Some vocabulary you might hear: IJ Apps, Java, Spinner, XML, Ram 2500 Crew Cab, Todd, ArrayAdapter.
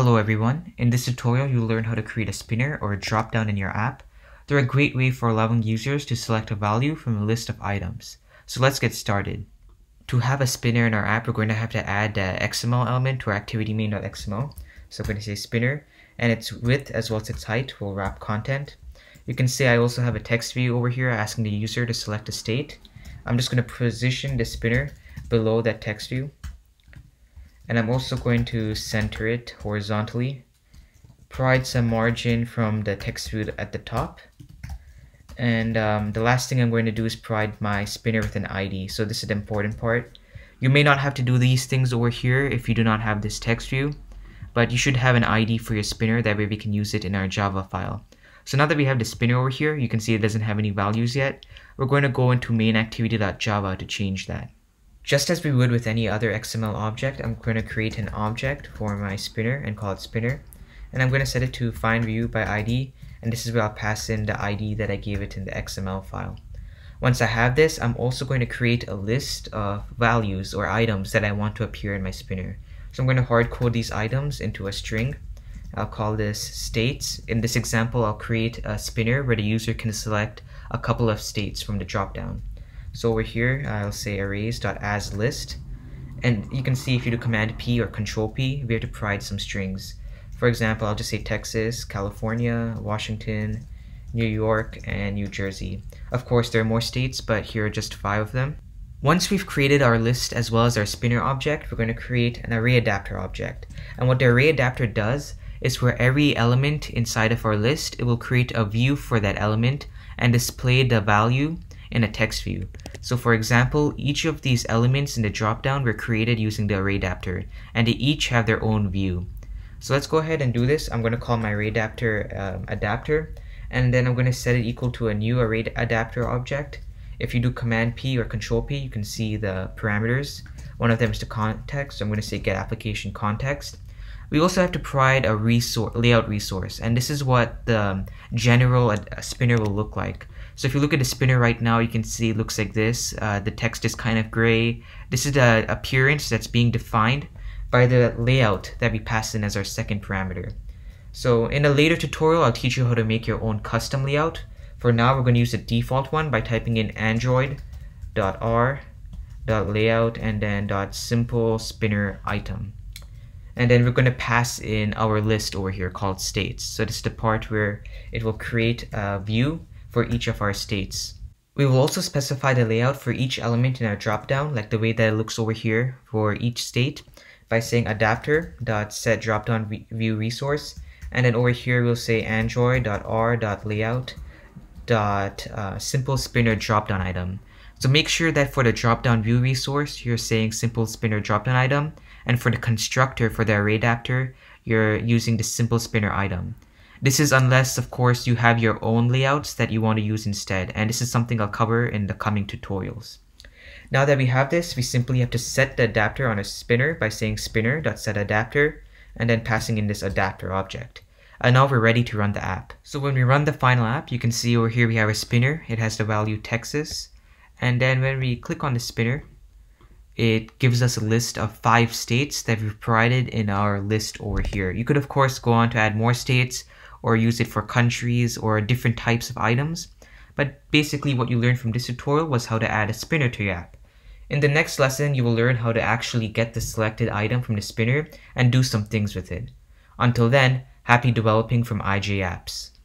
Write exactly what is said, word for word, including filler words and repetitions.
Hello everyone, in this tutorial you'll learn how to create a spinner or a dropdown in your app. They're a great way for allowing users to select a value from a list of items. So let's get started. To have a spinner in our app, we're going to have to add the X M L element to our activity main.xml. So I'm going to say spinner, and its width as well as its height will wrap content. You can see I also have a text view over here asking the user to select a state. I'm just going to position the spinner below that text view. And I'm also going to center it horizontally, provide some margin from the text view at the top. And um, the last thing I'm going to do is provide my spinner with an I D. So this is the important part. You may not have to do these things over here if you do not have this text view, but you should have an I D for your spinner. That way we can use it in our Java file. So now that we have the spinner over here, you can see it doesn't have any values yet. We're going to go into main activity dot java to change that. Just as we would with any other X M L object, I'm going to create an object for my spinner and call it spinner. And I'm going to set it to find view by I D, and this is where I'll pass in the I D that I gave it in the X M L file. Once I have this, I'm also going to create a list of values or items that I want to appear in my spinner. So I'm going to hard code these items into a string. I'll call this states. In this example, I'll create a spinner where the user can select a couple of states from the dropdown. So over here, I'll say arrays.asList, and you can see if you do Command P or Control P, we have to provide some strings. For example, I'll just say Texas, California, Washington, New York, and New Jersey. Of course, there are more states, but here are just five of them. Once we've created our list as well as our spinner object, we're going to create an array adapter object. And what the array adapter does is where every element inside of our list, it will create a view for that element and display the value in a text view. So for example, each of these elements in the dropdown were created using the array adapter, and they each have their own view. So let's go ahead and do this. I'm going to call my array adapter um, adapter, and then I'm going to set it equal to a new array adapter object. If you do Command P or Control P, you can see the parameters. One of them is the context, so I'm going to say get application context. We also have to provide a resource, layout resource, and this is what the general spinner will look like. So if you look at the spinner right now, you can see it looks like this. Uh, the text is kind of gray. This is the appearance that's being defined by the layout that we pass in as our second parameter. So in a later tutorial, I'll teach you how to make your own custom layout. For now, we're going to use the default one by typing in android.r.layout and then .simple spinner item. And then we're going to pass in our list over here called states. So this is the part where it will create a view for each of our states. We will also specify the layout for each element in our dropdown, like the way that it looks over here for each state, by saying adapter.setDropdownViewResource, and then over here we'll say android.r.layout.simpleSpinnerDropdownItem. So make sure that for the dropdown view resource, you're saying simple spinner dropdown item, and for the constructor for the array adapter, you're using the simple spinner item. This is unless, of course, you have your own layouts that you want to use instead, and this is something I'll cover in the coming tutorials. Now that we have this, we simply have to set the adapter on a spinner by saying spinner.setAdapter, and then passing in this adapter object. And now we're ready to run the app. So when we run the final app, you can see over here we have a spinner. It has the value Texas. And then when we click on the spinner, it gives us a list of five states that we've provided in our list over here. You could, of course, go on to add more states, or use it for countries or different types of items. But basically what you learned from this tutorial was how to add a spinner to your app. In the next lesson, you will learn how to actually get the selected item from the spinner and do some things with it. Until then, happy developing from I J Apps.